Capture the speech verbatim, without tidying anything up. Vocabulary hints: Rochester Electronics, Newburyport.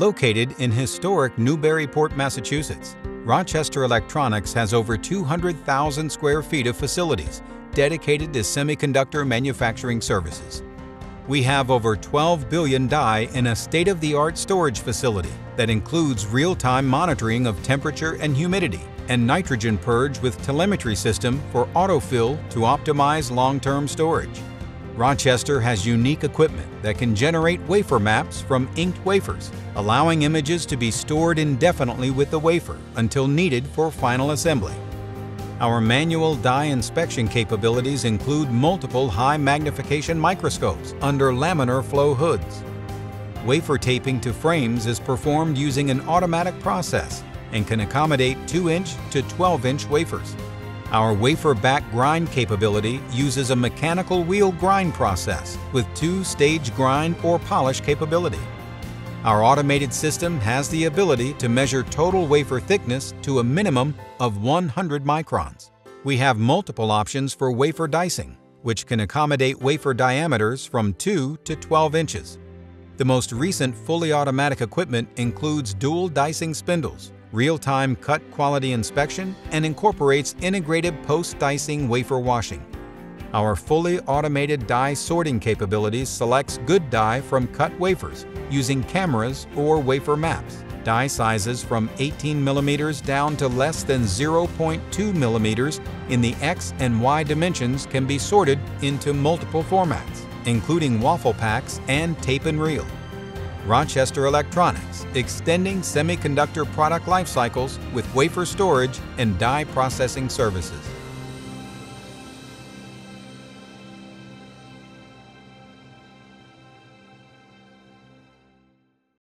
Located in historic Newburyport, Massachusetts, Rochester Electronics has over two hundred thousand square feet of facilities dedicated to semiconductor manufacturing services. We have over twelve billion die in a state-of-the-art storage facility that includes real-time monitoring of temperature and humidity and nitrogen purge with telemetry system for autofill to optimize long-term storage. Rochester has unique equipment that can generate wafer maps from inked wafers, allowing images to be stored indefinitely with the wafer until needed for final assembly. Our manual die inspection capabilities include multiple high magnification microscopes under laminar flow hoods. Wafer taping to frames is performed using an automatic process and can accommodate two inch to twelve inch wafers. Our wafer back grind capability uses a mechanical wheel grind process with two-stage grind or polish capability. Our automated system has the ability to measure total wafer thickness to a minimum of one hundred microns. We have multiple options for wafer dicing, which can accommodate wafer diameters from two to twelve inches. The most recent fully automatic equipment includes dual dicing spindles, real-time cut quality inspection, and incorporates integrated post-dicing wafer washing. Our fully automated die sorting capabilities selects good die from cut wafers using cameras or wafer maps. Die sizes from eighteen millimeters down to less than zero point two millimeters in the X and Y dimensions can be sorted into multiple formats, including waffle packs and tape and reel. Rochester Electronics, extending semiconductor product life cycles with wafer storage and die processing services.